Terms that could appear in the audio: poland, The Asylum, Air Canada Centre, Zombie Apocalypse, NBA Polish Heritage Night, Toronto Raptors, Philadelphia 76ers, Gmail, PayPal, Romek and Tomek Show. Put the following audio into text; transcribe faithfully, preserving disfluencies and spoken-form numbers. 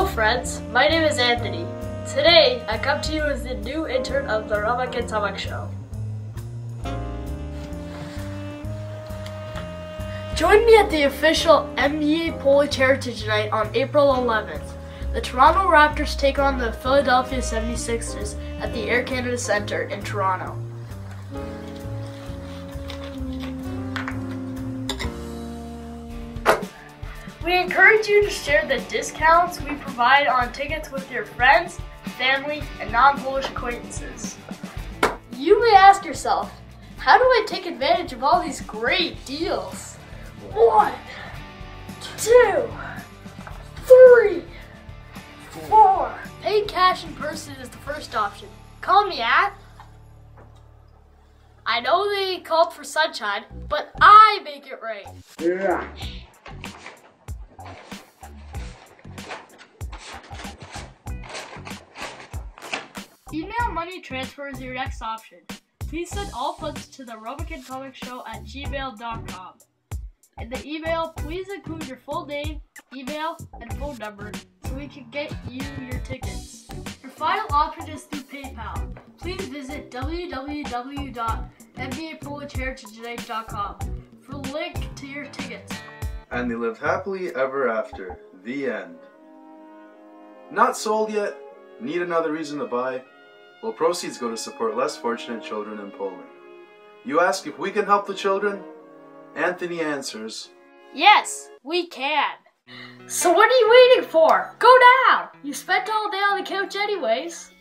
Hello friends, my name is Anthony. Today, I come to you as the new intern of the Romek and Tomek Show. Join me at the official N B A Polish Heritage Night on April eleventh. The Toronto Raptors take on the Philadelphia seventy-sixers at the Air Canada Centre in Toronto. We encourage you to share the discounts we provide on tickets with your friends, family, and non-Polish acquaintances. You may ask yourself, how do I take advantage of all these great deals? One, two, three, four. Pay cash in person is the first option. Call me at... I know they called for sunshine, but I make it rain. Yeah. Email money transfer is your next option. Please send all funds to the Romek and Tomek Show at gmail dot com. In the email, please include your full name, email, and phone number so we can get you your tickets. Your final option is through PayPal. Please visit w w w dot n b a polish heritage night dot com for the link to your tickets. And they lived happily ever after. The end. Not sold yet? Need another reason to buy? Well, proceeds go to support less fortunate children in Poland. You ask if we can help the children? Anthony answers, yes, we can. So what are you waiting for? Go down! You spent all day on the couch anyways.